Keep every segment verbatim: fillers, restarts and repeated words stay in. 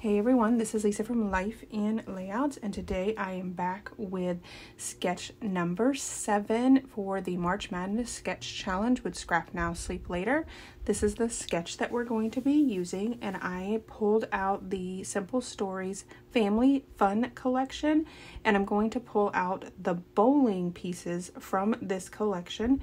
Hey everyone, this is Lisa from Life in Layouts, and today I am back with sketch number seven for the March Madness Sketch Challenge with Scrap Now, Sleep Later. This is the sketch that we're going to be using, and I pulled out the Simple Stories Family Fun collection, and I'm going to pull out the bowling pieces from this collection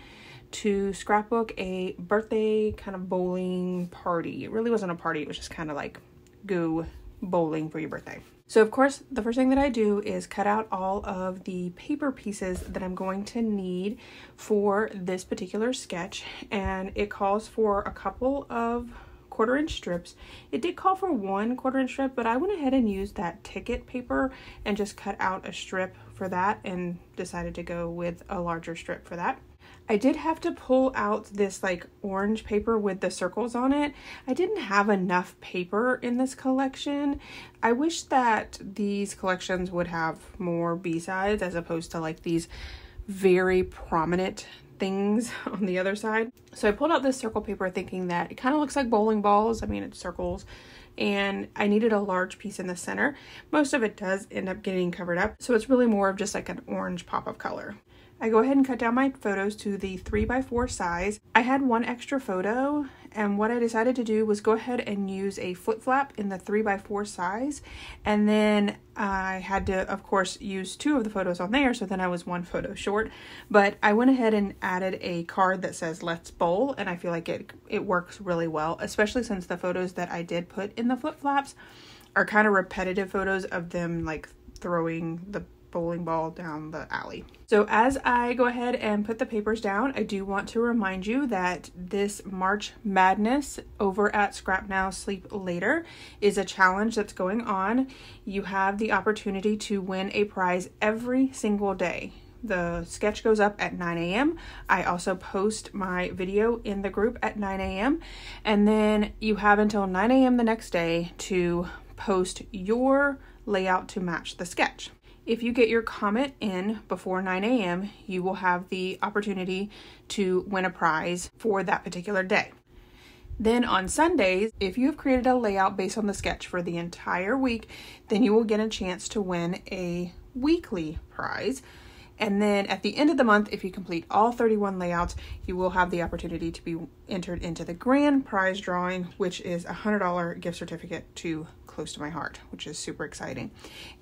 to scrapbook a birthday kind of bowling party. It really wasn't a party, it was just kind of like go bowling for your birthday. So of course, the first thing that I do is cut out all of the paper pieces that I'm going to need for this particular sketch, and it calls for a couple of quarter inch strips. It did call for one quarter inch strip, but I went ahead and used that ticket paper and just cut out a strip for that and decided to go with a larger strip for that. I did have to pull out this like orange paper with the circles on it. I didn't have enough paper in this collection. I wish that these collections would have more B-sides as opposed to like these very prominent things on the other side. So I pulled out this circle paper thinking that it kind of looks like bowling balls. I mean, it's circles. And I needed a large piece in the center. Most of it does end up getting covered up. So it's really more of just like an orange pop of color. I go ahead and cut down my photos to the three by four size. I had one extra photo, and what I decided to do was go ahead and use a flip flap in the three by four size, and then I had to, of course, use two of the photos on there, so then I was one photo short. But I went ahead and added a card that says, "Let's bowl," and I feel like it, it works really well, especially since the photos that I did put in the flip flaps are kind of repetitive photos of them like throwing the bowling ball down the alley. So as I go ahead and put the papers down, I do want to remind you that this March Madness over at Scrap Now, Sleep Later is a challenge that's going on. You have the opportunity to win a prize every single day. The sketch goes up at nine A M I also post my video in the group at nine A M and then you have until nine A M the next day to post your layout to match the sketch. If you get your comment in before nine A M, you will have the opportunity to win a prize for that particular day. Then on Sundays, if you have created a layout based on the sketch for the entire week, then you will get a chance to win a weekly prize. And then at the end of the month, if you complete all thirty-one layouts, you will have the opportunity to be entered into the grand prize drawing, which is a one hundred dollar gift certificate to Close to My Heart, which is super exciting.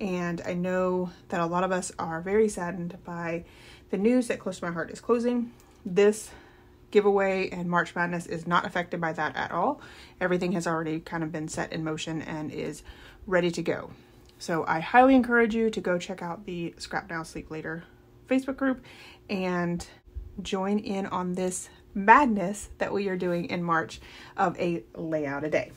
And I know that a lot of us are very saddened by the news that Close to My Heart is closing. This giveaway and March Madness is not affected by that at all. Everything has already kind of been set in motion and is ready to go. So I highly encourage you to go check out the Scrap Now, Sleep Later Facebook group and join in on this madness that we are doing in March of a layout a day.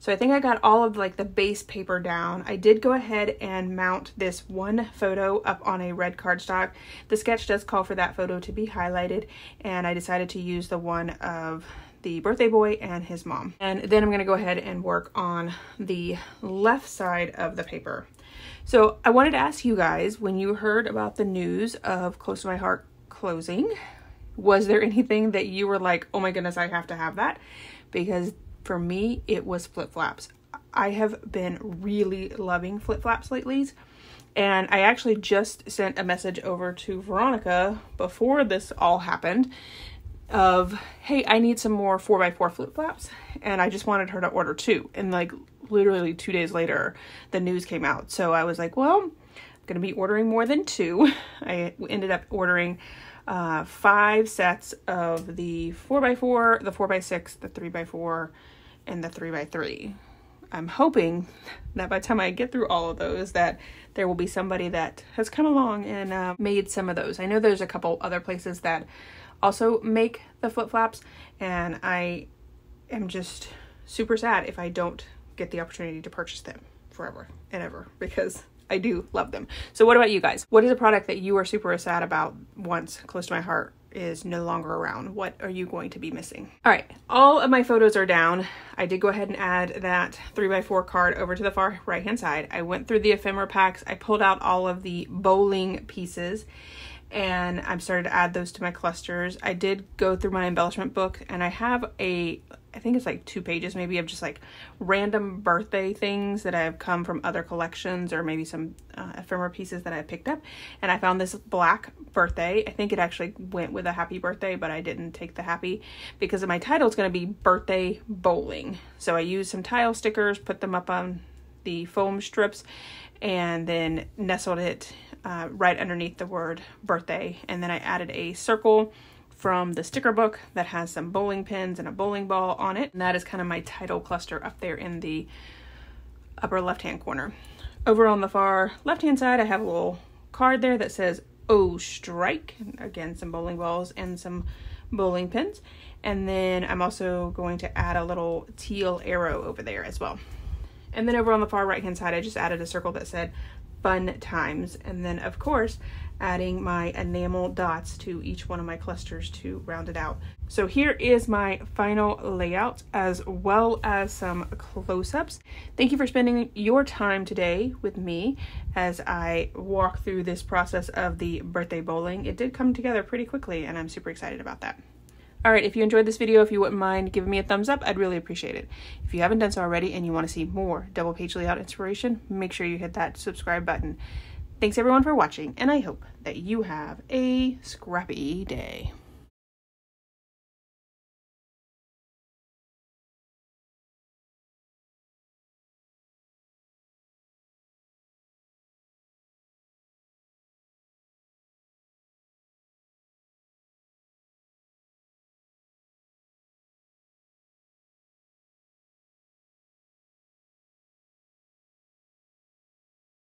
So I think I got all of like the base paper down. I did go ahead and mount this one photo up on a red cardstock. The sketch does call for that photo to be highlighted, and I decided to use the one of the birthday boy and his mom. And then I'm gonna go ahead and work on the left side of the paper. So I wanted to ask you guys, when you heard about the news of Close to My Heart closing, was there anything that you were like, oh my goodness, I have to have that? Because for me, it was flip-flops. I have been really loving flip-flops lately. And I actually just sent a message over to Veronica before this all happened of, hey, I need some more four by four flip-flops. And I just wanted her to order two. And like literally two days later, the news came out. So I was like, well, I'm going to be ordering more than two. I ended up ordering uh five sets of the four by four, the four by six, the three by four, and the three by three. I'm hoping that by the time I get through all of those that there will be somebody that has come along and uh, made some of those. I know there's a couple other places that also make the flip-flops, and I am just super sad if I don't get the opportunity to purchase them forever and ever, because I do love them. So what about you guys? What is a product that you are super sad about once Close to My Heart is no longer around? What are you going to be missing? All right, all of my photos are down. I did go ahead and add that three by four card over to the far right hand side. I went through the ephemera packs. I pulled out all of the bowling pieces and I'm starting to add those to my clusters. I did go through my embellishment book, and I have a I think it's like two pages maybe of just like random birthday things that have come from other collections, or maybe some uh, ephemera pieces that I picked up. And I found this black birthday. I think it actually went with a happy birthday, but I didn't take the happy because of my title is going to be birthday bowling. So I used some tile stickers, put them up on the foam strips, and then nestled it uh, right underneath the word birthday. And then I added a circle from the sticker book that has some bowling pins and a bowling ball on it. And that is kind of my title cluster up there in the upper left-hand corner. Over on the far left-hand side, I have a little card there that says, "Oh, strike." And again, some bowling balls and some bowling pins. And then I'm also going to add a little teal arrow over there as well. And then over on the far right-hand side, I just added a circle that said, "Fun Times." And then, of course, adding my enamel dots to each one of my clusters to round it out. So here is my final layout, as well as some close-ups. Thank you for spending your time today with me as I walk through this process of the birthday bowling. It did come together pretty quickly, and I'm super excited about that. All right, if you enjoyed this video, if you wouldn't mind giving me a thumbs up, I'd really appreciate it. If you haven't done so already and you want to see more double page layout inspiration, make sure you hit that subscribe button. Thanks everyone for watching, and I hope that you have a scrappy day.